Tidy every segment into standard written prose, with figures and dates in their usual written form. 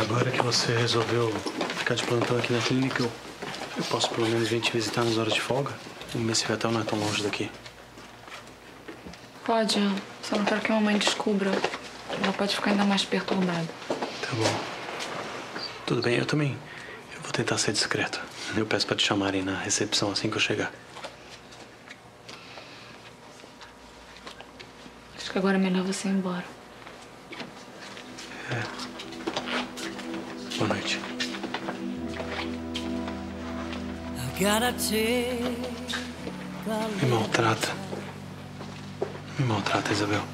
Agora que você resolveu ficar de plantão aqui na clínica, eu posso pelo menos vir te visitar nas horas de folga? O Messias Betão não é tão longe daqui. Pode, só não quero que a mamãe descubra. Ela pode ficar ainda mais perturbada. Tá bom. Tudo bem, eu também. Eu vou tentar ser discreto. Eu peço pra te chamarem na recepção assim que eu chegar. Acho que agora é melhor você ir embora. É. Boa noite. Me maltrata. Me maltrata, Isabel.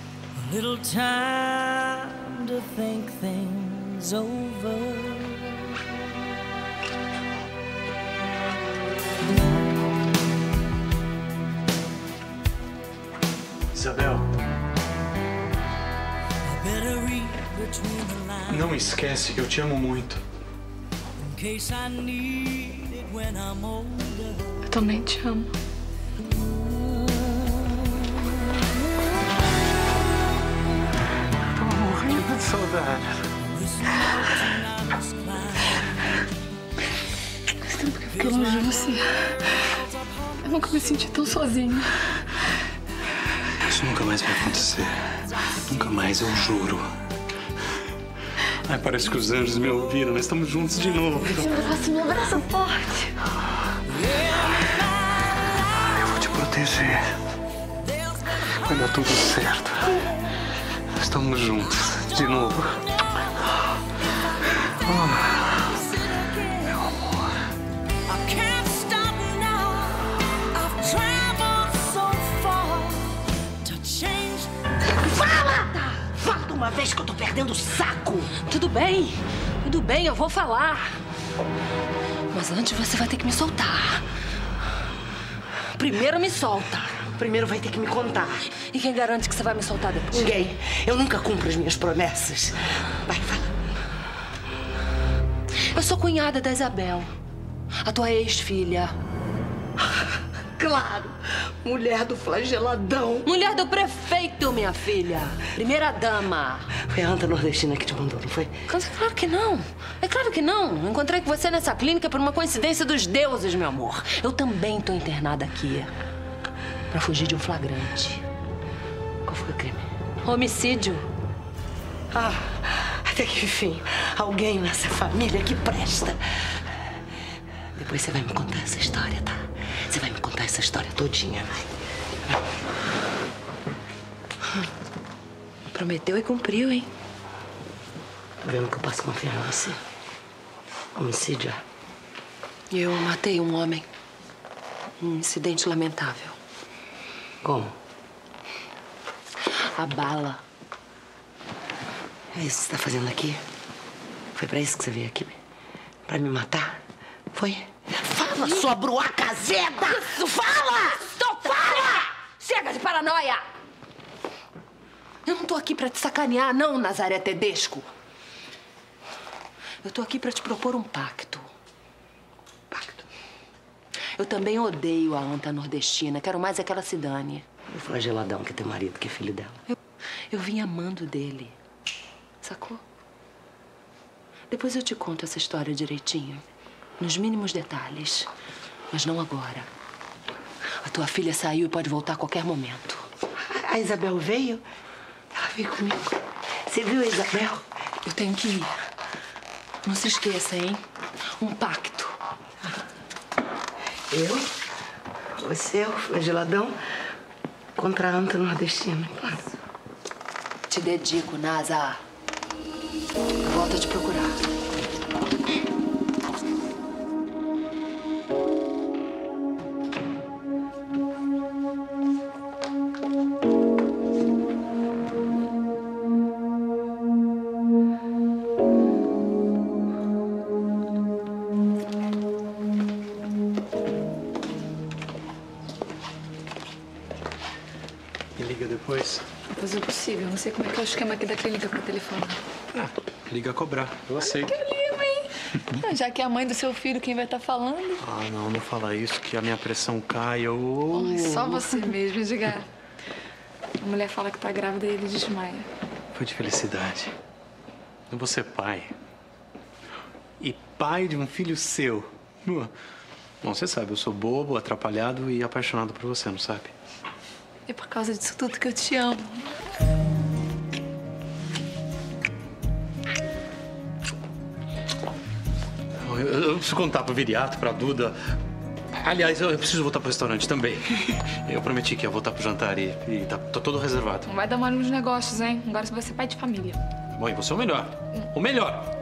Isabel, não esquece que eu te amo muito. Eu também te amo. Tô morrendo de saudade. Faz tempo que eu fiquei longe de você. Eu nunca me senti tão sozinha. Isso nunca mais vai acontecer. Nunca mais, eu juro. Ai, parece que os anjos me ouviram. Nós estamos juntos de novo. Me abraça forte. Eu vou te proteger. Vai dar tudo certo. Estamos juntos de novo. Meu amor. Uma vez que eu tô perdendo o saco. Tudo bem, eu vou falar. Mas antes você vai ter que me soltar. Primeiro me solta. Primeiro vai ter que me contar. E quem garante que você vai me soltar depois? Ninguém. Eu nunca cumpro as minhas promessas. Vai, fala. Eu sou cunhada da Isabel, a tua ex-filha. Claro, mulher do flageladão. Mulher do prefeito, minha filha. Primeira dama. Foi a anta nordestina que te mandou, não foi? Claro que não. É claro que não. Encontrei com você nessa clínica por uma coincidência dos deuses, meu amor. Eu também tô internada aqui pra fugir de um flagrante. Qual foi o crime? Homicídio. Ah, até que enfim. Alguém nessa família que presta. Depois você vai me contar essa história, tá? Você vai me contar essa história todinha, vai. Prometeu e cumpriu, hein? Tá vendo que eu posso confiar em você? Homicídio. Eu matei um homem. Um incidente lamentável. Como? A bala. É isso que você tá fazendo aqui? Foi pra isso que você veio aqui? Pra me matar? Foi? Fala, sua bruacazeda! Isso, fala! Estou fala! Chega de paranoia! Eu não tô aqui pra te sacanear, não, Nazaré Tedesco. Eu tô aqui pra te propor um pacto. Pacto? Eu também odeio a anta nordestina. Quero mais é que ela se dane. O flageladão que é teu marido, que é filho dela. Eu vim amando dele. Sacou? Depois eu te conto essa história direitinho. Nos mínimos detalhes, mas não agora. A tua filha saiu e pode voltar a qualquer momento. A Isabel veio? Ela veio comigo. Você viu a Isabel? Eu tenho que ir. Não se esqueça, hein? Um pacto. Eu, você, o flageladão, contra a anta nordestina. Claro. Te dedico, Nasa. Eu volto a te procurar. Não sei como é que é o esquema aqui da clínica para telefone. Ah, liga a cobrar. Eu aceito. Que lindo, hein? Já que é a mãe do seu filho quem vai estar falando. Ah, não, não fala isso, que a minha pressão cai. Ai, só você mesmo, Edgar. A mulher fala que tá grávida e ele desmaia. Foi de felicidade. Eu vou ser pai. e pai de um filho seu. Bom, você sabe, eu sou bobo, atrapalhado e apaixonado por você, não sabe? É por causa disso tudo que eu te amo. Eu preciso contar pro Viriato, pra Duda. Aliás, eu preciso voltar pro restaurante também. Eu prometi que ia voltar pro jantar e tá todo reservado. Não vai dar mal nos negócios, hein? Agora você vai ser pai de família. Bom, e você é o melhor. O melhor!